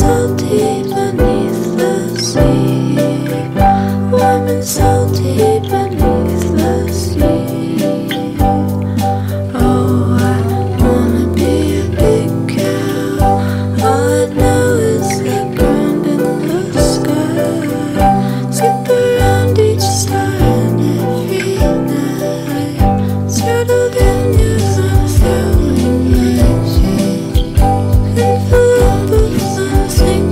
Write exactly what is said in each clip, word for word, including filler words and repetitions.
salty beneath the sea. Warm and salty beneath the sea. Oh, I wanna be a big cow. All I know is the ground in the sky. Skip around each star and every night. Turtled in your thank you.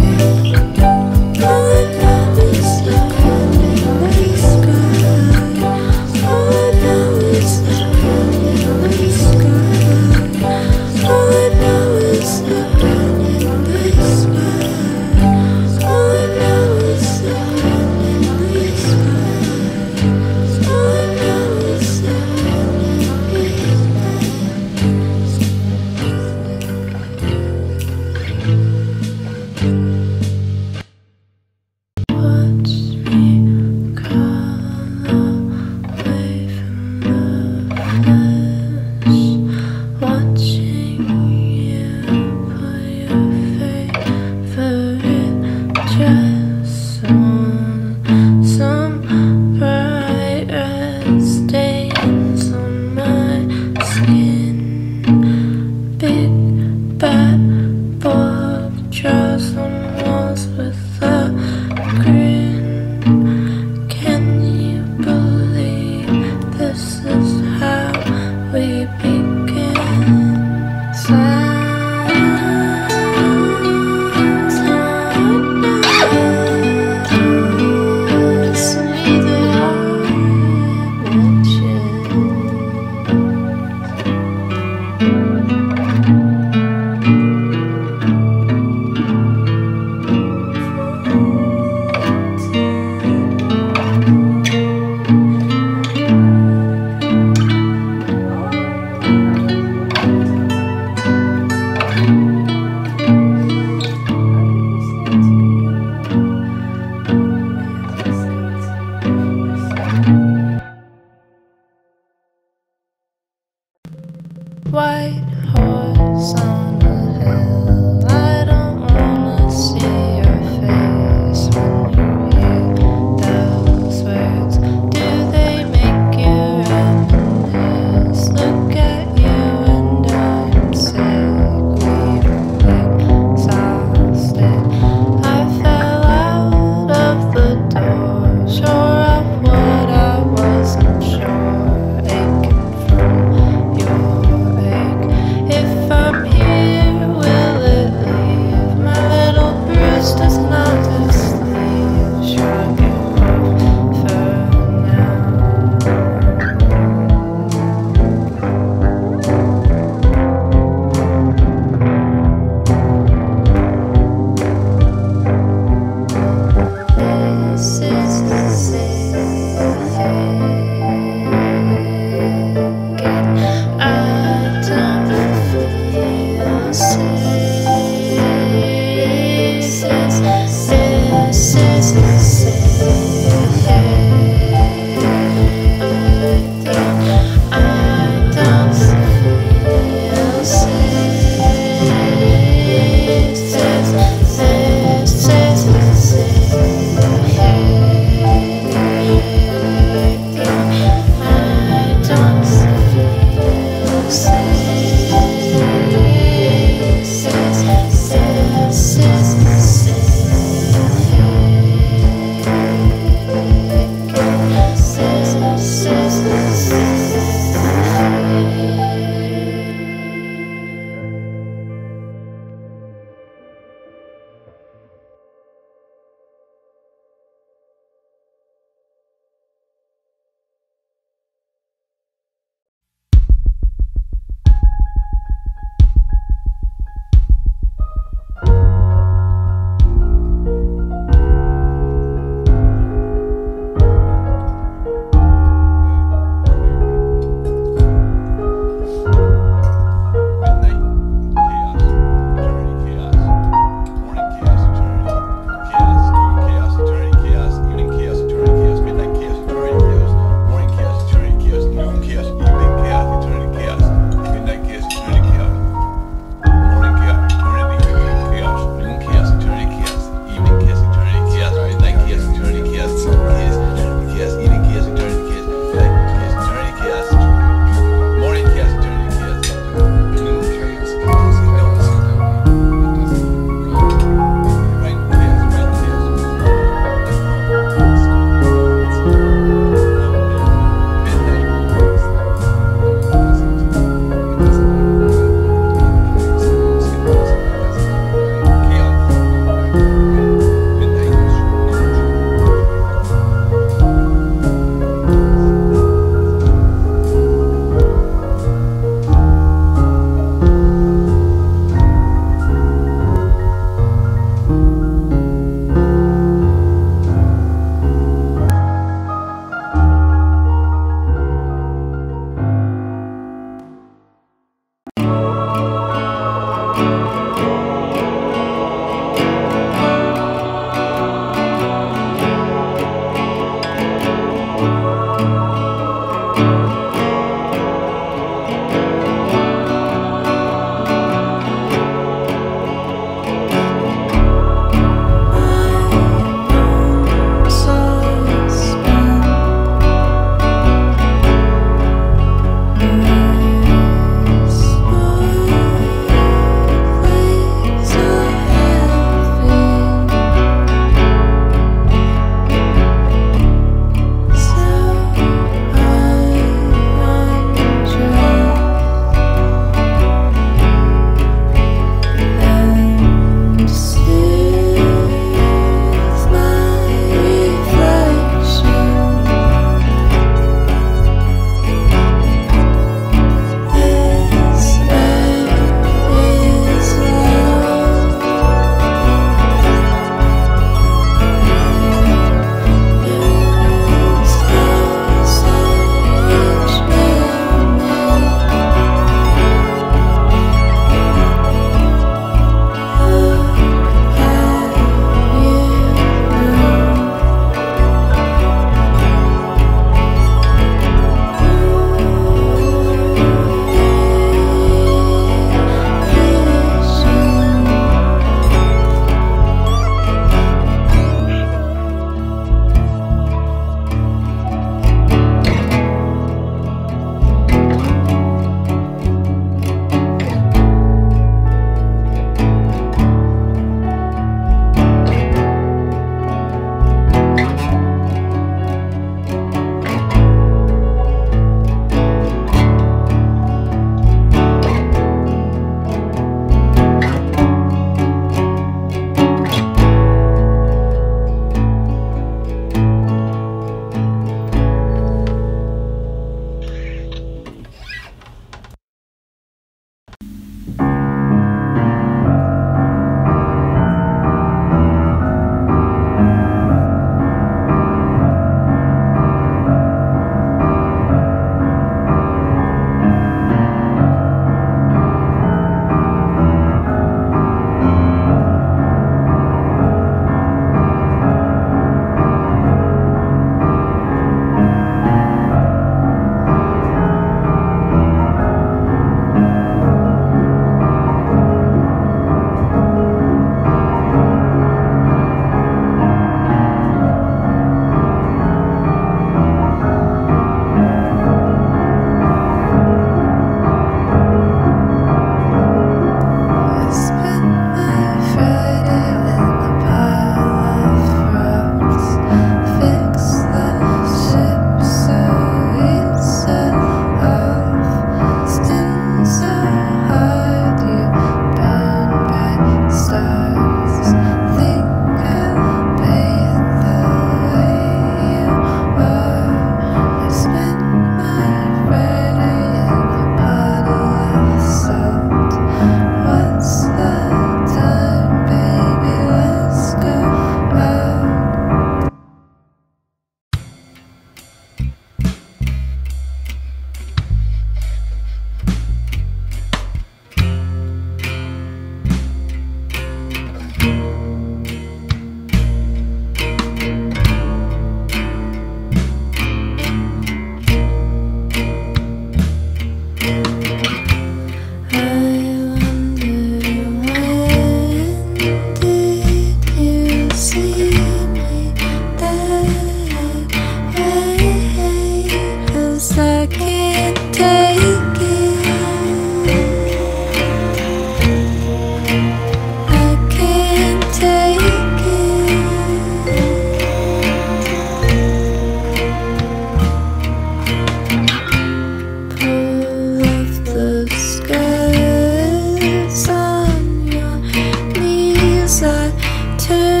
Say, hey.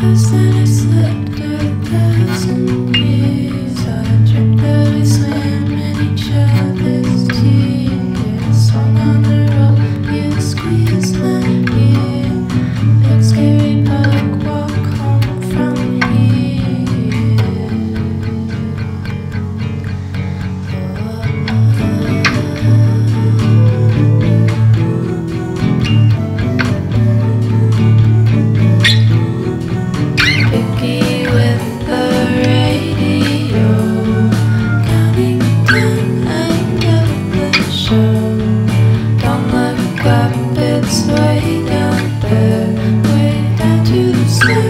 Up, it's way down there, way down to the sun.